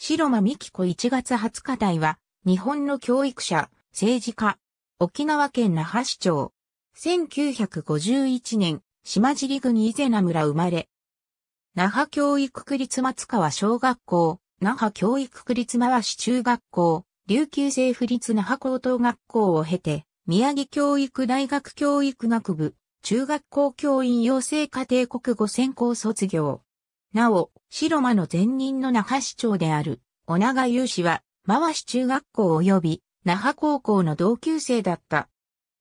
城間美希子1月20日台は、日本の教育者、政治家、沖縄県那覇市長。1951年、島尻郡伊是名村生まれ。那覇教育区立松川小学校、那覇教育区立馬橋中学校、琉球政府立那覇高等学校を経て、宮城教育大学教育学部、中学校教員養成家庭国語専攻卒業。なお、城間の前任の那覇市長である、尾長雄氏は、馬橋中学校及び、那覇高校の同級生だった。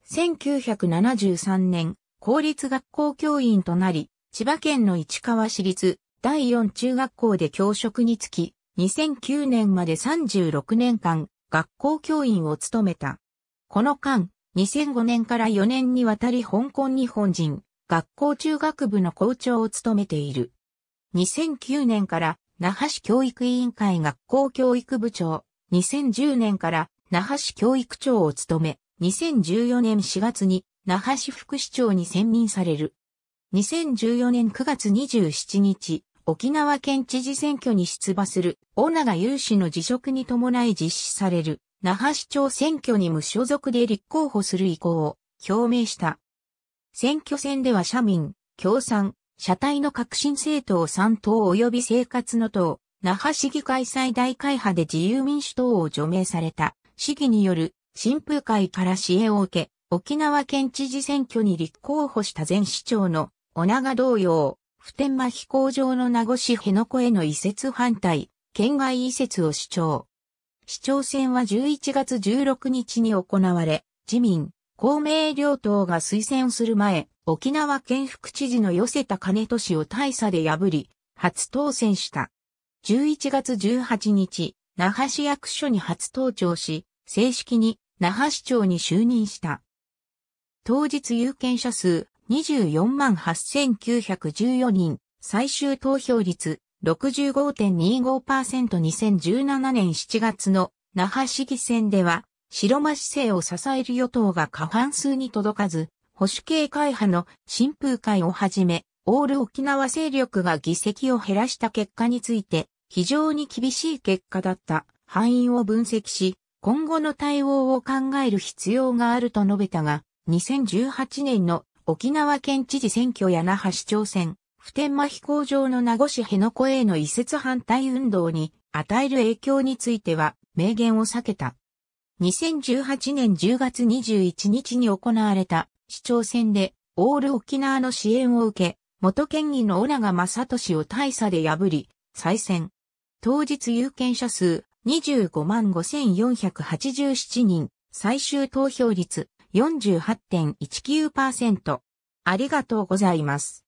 1973年、公立学校教員となり、千葉県の市川市立第4中学校で教職に就き、2009年まで36年間、学校教員を務めた。この間、2005年から4年にわたり香港日本人学校中学部の校長を務めている。2009年から那覇市教育委員会学校教育部長、2010年から那覇市教育長を務め、2014年4月に那覇市副市長に選任される。2014年9月27日、沖縄県知事選挙に出馬する尾長雄氏の辞職に伴い実施される那覇市長選挙に無所属で立候補する意向を表明した。選挙戦では社民、共産、社対の革新政党3党及び生活の党、那覇市議会最大会派で自由民主党を除名された市議による新風会から支援を受け、沖縄県知事選挙に立候補した前市長の尾長同様、普天間飛行場の名護市辺野古への移設反対、県外移設を主張。市長選は11月16日に行われ、自民、公明両党が推薦する前、沖縄県副知事の寄せ田兼俊を大差で破り、初当選した。11月18日、那覇市役所に初登庁し、正式に那覇市長に就任した。当日有権者数248,914人、最終投票率 65.25%2017 年7月の那覇市議選では、城間市政を支える与党が過半数に届かず、保守系会派の新風会をはじめ、オール沖縄勢力が議席を減らした結果について、非常に厳しい結果だった敗因を分析し、今後の対応を考える必要があると述べたが、2018年の沖縄県知事選挙や那覇市長選、普天間飛行場の名護市辺野古への移設反対運動に与える影響については明言を避けた。2018年10月21日に行われた市長選でオール沖縄の支援を受け、元県議の尾長正俊を大差で破り、再選。当日有権者数255,487 人、最終投票率 48.19%。ありがとうございます。